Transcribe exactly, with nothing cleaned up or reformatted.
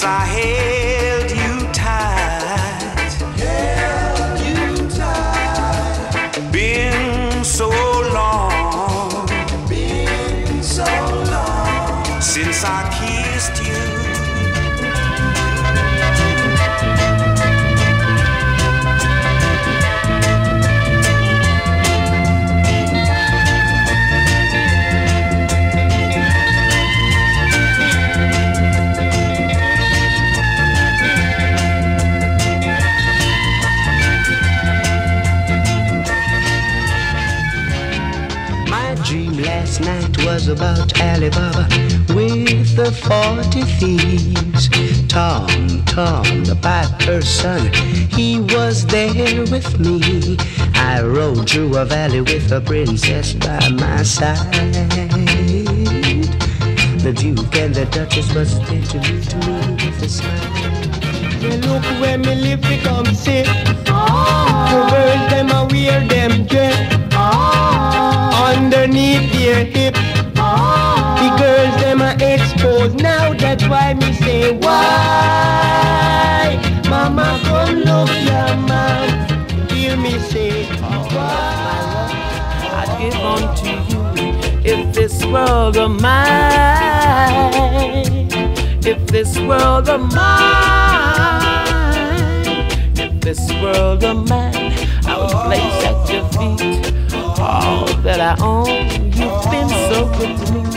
since I held you tight, held you tight. Been so long, been so long since I kissed you. Last night was about Alibaba with the forty thieves. Tom, Tom, the piper's son, he was there with me. I rode through a valley with a princess by my side. The Duke and the Duchess was there to meet me with a smile. Well, look where me live become sick. The birds them a wear them dress underneath their hip. Oh. The girls them are exposed now. That's why me say why. Mama come look your mouth. Hear me say why. I'd give unto you if this world were mine. If this world were mine. If this world were mine, I would place at your feet all that I own. You've been so good to me.